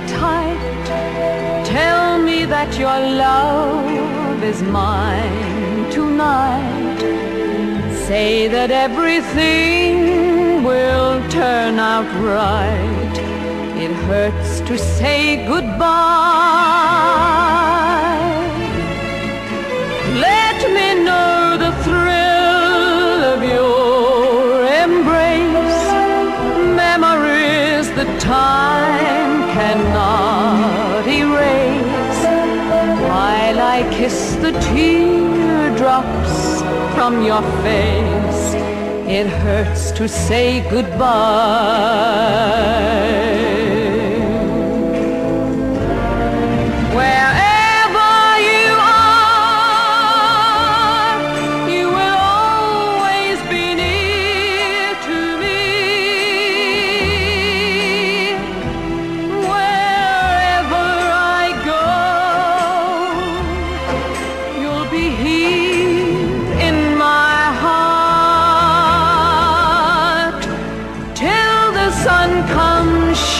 me tight, tell me that your love is mine tonight. Say that everything will turn out right. It hurts to say goodbye. Let me know the thrill of your embrace, memories that time cannot erase. While I kiss the teardrops from your face, it hurts to say goodbye.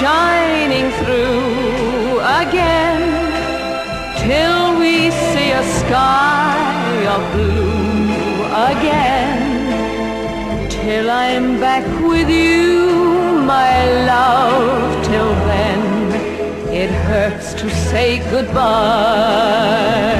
Shining through again, till we see a sky of blue again. Till I'm back with you, my love, till then, it hurts to say goodbye.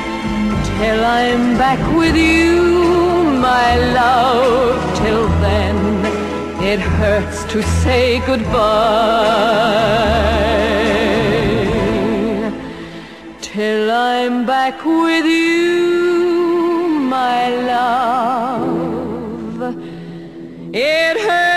Till I'm back with you, my love, till then, it hurts to say goodbye. Till I'm back with you, my love, it hurts.